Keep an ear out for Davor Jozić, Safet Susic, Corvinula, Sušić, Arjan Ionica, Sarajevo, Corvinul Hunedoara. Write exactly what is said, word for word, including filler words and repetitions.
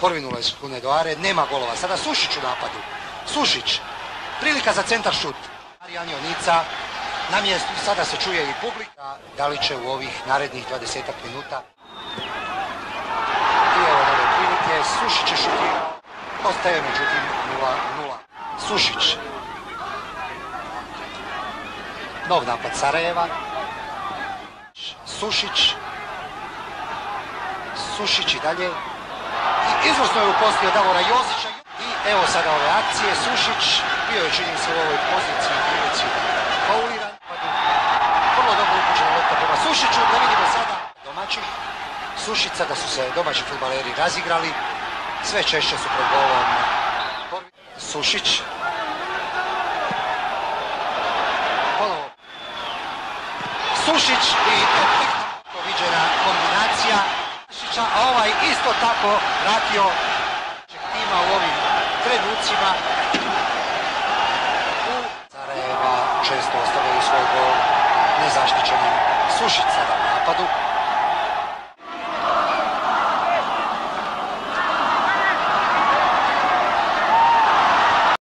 Corvinula iz Hunedoare, nema golova. Sada Sušić u napadu. Sušić, prilika za centar šut. Arjan Ionica, na mjestu sada se čuje i publika. Da li će u ovih narednih dvadeset minuta? I evo nove prilike, Sušić je šutirao. Ostaje međutim nula nula. Sušić. Nov napad Sarajeva. Sušić. Sušić i dalje. Izvrsno je upostio Davora Jozića. I evo sada ove akcije. Sušić bio je, činim se, u ovoj poziciji i prilici pauliran. Vrlo dobro upućena lopta prema Sušiću. Da vidimo sada domaćih. Sušica, da su se domaći fudbaleri razigrali. Sve češće su pred golom. Sušić. Ponovo. Sušić i efektno viđena kombinacija. Sušića, a ovaj isto tako vratio tima u ovim trenucima. U Sarajeva često ostavljaju svoj gol nezaštićenim. Sušić sada u napadu.